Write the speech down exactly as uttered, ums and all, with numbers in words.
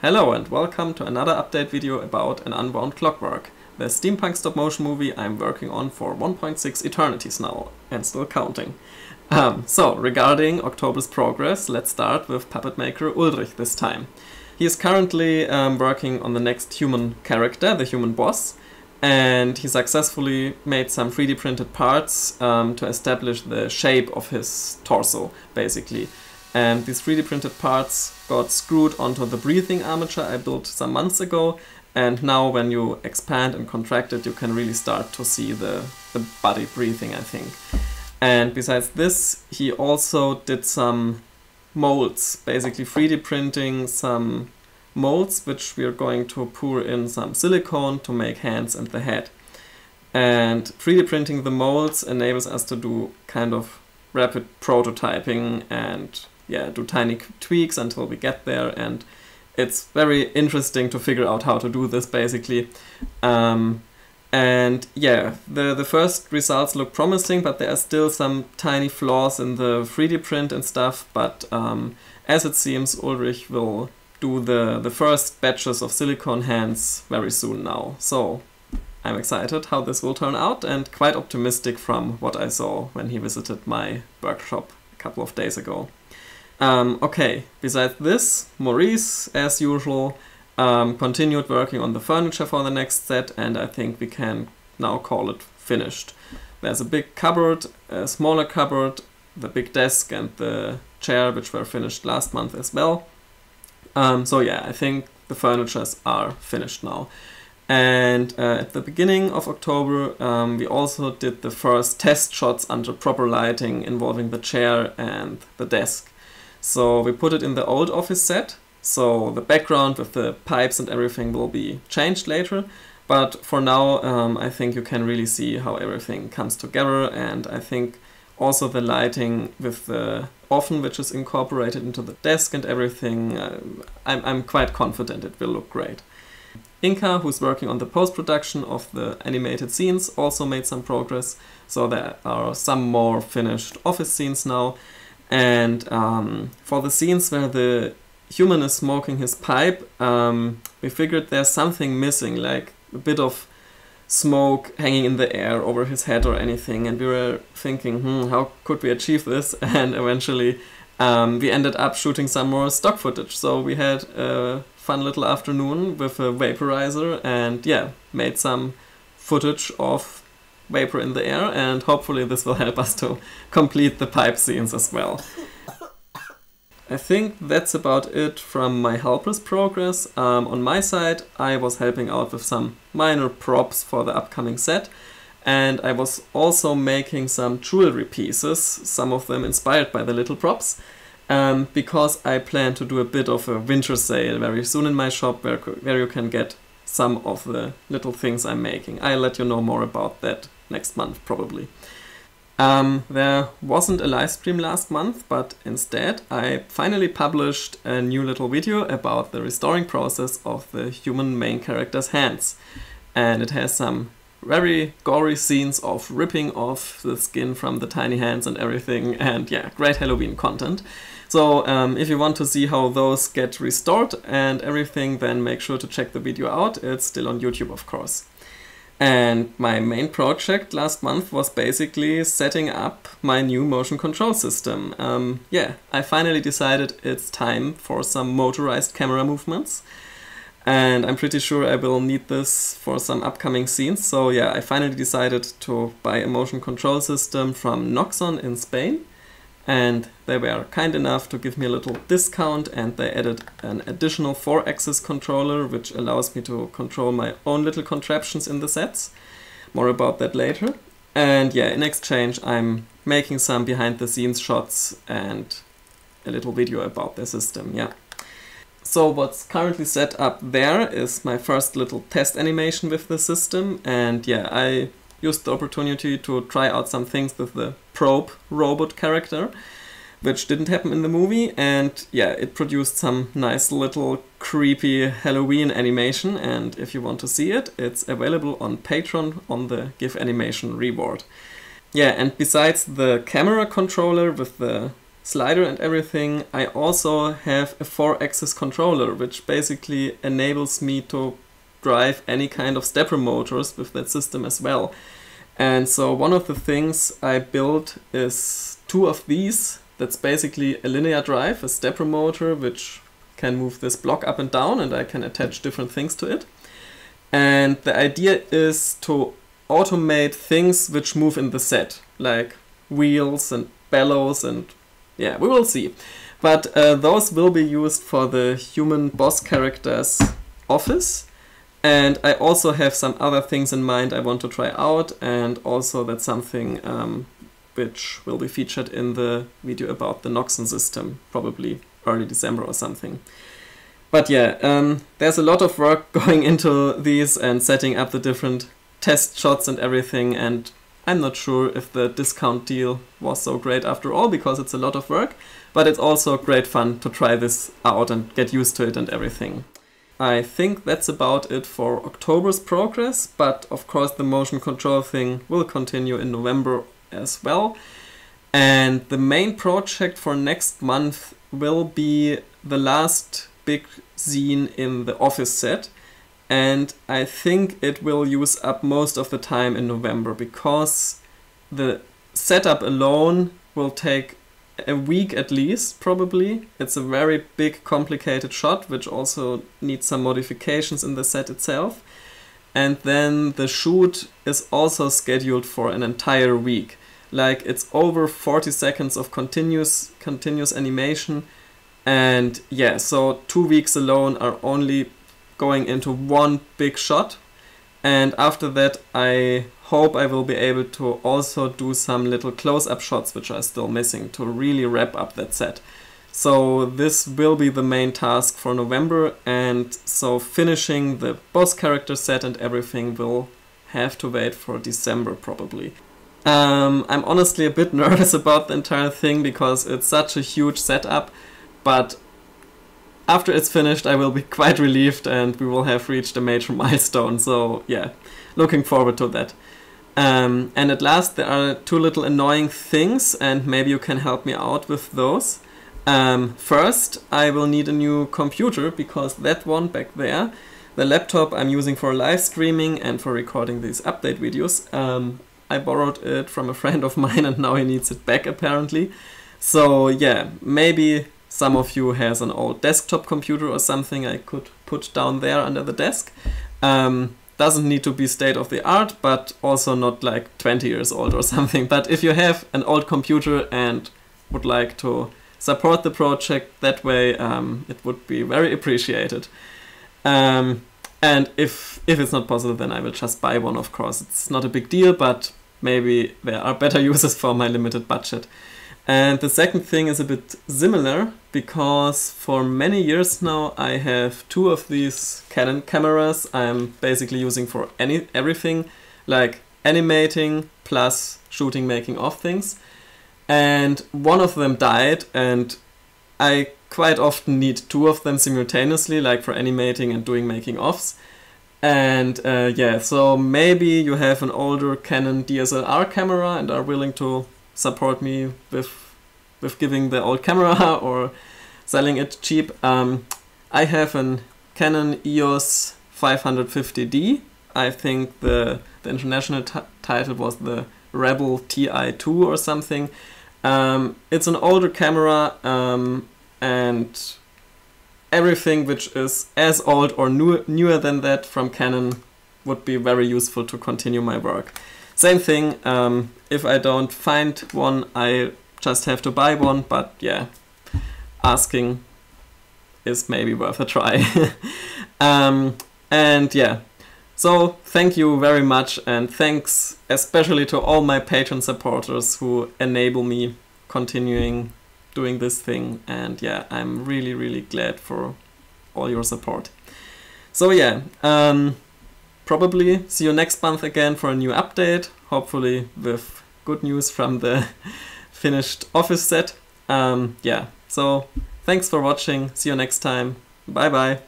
Hello and welcome to another update video about An Unwound Clockwork, the steampunk stop-motion movie I'm working on for one point six eternities now, and still counting. Um, so, regarding October's progress, let's start with puppet maker Ulrich this time. He is currently um, working on the next human character, the human boss, and he successfully made some three D printed parts um, to establish the shape of his torso, basically. And these three D printed parts got screwed onto the breathing armature I built some months ago, and now when you expand and contract it you can really start to see the, the body breathing, I think. And besides this, he also did some molds, basically three D printing some molds which we are going to pour in some silicone to make hands and the head. And three D printing the molds enables us to do kind of rapid prototyping and yeah, do tiny tweaks until we get there, and it's very interesting to figure out how to do this, basically. Um, and yeah, the, the first results look promising, but there are still some tiny flaws in the three D print and stuff, but um, as it seems, Ulrich will do the, the first batches of silicone hands very soon now. So I'm excited how this will turn out and quite optimistic from what I saw when he visited my workshop a couple of days ago. Um, okay, besides this, Maurice, as usual, um, continued working on the furniture for the next set, and I think we can now call it finished. There's a big cupboard, a smaller cupboard, the big desk and the chair, which were finished last month as well. Um, so yeah, I think the furnitures are finished now. And uh, at the beginning of October, um, we also did the first test shots under proper lighting involving the chair and the desk. So we put it in the old office set, so the background with the pipes and everything will be changed later. But for now, um, I think you can really see how everything comes together, and I think also the lighting with the oven, which is incorporated into the desk and everything, uh, I'm, I'm quite confident it will look great. Inka, who's working on the post-production of the animated scenes, also made some progress, so there are some more finished office scenes now. And um, for the scenes where the human is smoking his pipe, um, we figured there's something missing, like a bit of smoke hanging in the air over his head or anything, and we were thinking, hmm, how could we achieve this? And eventually um, we ended up shooting some more stock footage, so we had uh, fun little afternoon with a vaporizer and yeah, made some footage of vapor in the air, and hopefully this will help us to complete the pipe scenes as well. I think that's about it from my helpers progress. Um, on my side, I was helping out with some minor props for the upcoming set, and I was also making some jewelry pieces, some of them inspired by the little props. Um, because I plan to do a bit of a winter sale very soon in my shop, where, where you can get some of the little things I'm making. I'll let you know more about that next month, probably. Um, there wasn't a live stream last month, but instead I finally published a new little video about the restoring process of the human main character's hands. And it has some very gory scenes of ripping off the skin from the tiny hands and everything, and yeah, great Halloween content. So um, if you want to see how those get restored and everything, then make sure to check the video out. It's still on YouTube, of course. And my main project last month was basically setting up my new motion control system. Um, yeah, I finally decided it's time for some motorized camera movements. And I'm pretty sure I will need this for some upcoming scenes, so yeah, I finally decided to buy a motion control system from Noxon in Spain. And they were kind enough to give me a little discount, and they added an additional four axis controller, which allows me to control my own little contraptions in the sets. More about that later. And yeah, in exchange I'm making some behind-the-scenes shots and a little video about the system, yeah. So what's currently set up there is my first little test animation with the system, and yeah, I used the opportunity to try out some things with the probe robot character, which didn't happen in the movie, and yeah, it produced some nice little creepy Halloween animation, and if you want to see it, it's available on Patreon on the Give Animation reward. Yeah, and besides the camera controller with the slider and everything, I also have a four axis controller, which basically enables me to drive any kind of stepper motors with that system as well. And so one of the things I built is two of these. That's basically a linear drive, a stepper motor, which can move this block up and down, and I can attach different things to it. And the idea is to automate things which move in the set, like wheels and bellows and yeah, we will see. But uh, those will be used for the human boss character's office. And I also have some other things in mind I want to try out, and also that's something um, which will be featured in the video about the Noxon system, probably early December or something. But yeah, um, there's a lot of work going into these and setting up the different test shots and everything, and I'm not sure if the discount deal was so great after all, because it's a lot of work, but it's also great fun to try this out and get used to it and everything. I think that's about it for October's progress, but of course the motion control thing will continue in November as well. And the main project for next month will be the last big scene in the office set, and I think it will use up most of the time in November, because the setup alone will take a week at least, probably. It's a very big, complicated shot, which also needs some modifications in the set itself. And then the shoot is also scheduled for an entire week. Like, it's over forty seconds of continuous, continuous animation. And yeah, so two weeks alone are only going into one big shot. And after that, I hope I will be able to also do some little close-up shots which are still missing to really wrap up that set. So this will be the main task for November, and so finishing the boss character set and everything will have to wait for December probably. Um, I'm honestly a bit nervous about the entire thing because it's such a huge setup, but after it's finished, I will be quite relieved and we will have reached a major milestone, so yeah, looking forward to that. Um, and at last, there are two little annoying things, and maybe you can help me out with those. Um, first, I will need a new computer, because that one back there, the laptop I'm using for live streaming and for recording these update videos, um, I borrowed it from a friend of mine and now he needs it back apparently. So yeah, maybe some of you has an old desktop computer or something I could put down there under the desk. Um, doesn't need to be state-of-the-art, but also not like twenty years old or something. But if you have an old computer and would like to support the project that way, um, it would be very appreciated. Um, and if, if it's not possible, then I will just buy one, of course. It's not a big deal, but maybe there are better uses for my limited budget. And the second thing is a bit similar, because for many years now I have two of these Canon cameras I'm basically using for any everything, like animating plus shooting making of things. And one of them died and I quite often need two of them simultaneously, like for animating and doing making ofs. And uh, yeah, so maybe you have an older Canon D S L R camera and are willing to support me with, with giving the old camera or selling it cheap. Um, I have a Canon E O S five fifty D. I think the, the international title was the Rebel T I two or something. Um, it's an older camera, um, and everything which is as old or new, newer than that from Canon would be very useful to continue my work. Same thing, um, if I don't find one, I just have to buy one, but yeah, asking is maybe worth a try. um, and yeah, so thank you very much, and thanks especially to all my Patreon supporters who enable me continuing doing this thing, and yeah, I'm really, really glad for all your support. So yeah, um, probably see you next month again for a new update, hopefully with good news from the finished office set. Um, yeah, so thanks for watching, see you next time, bye bye.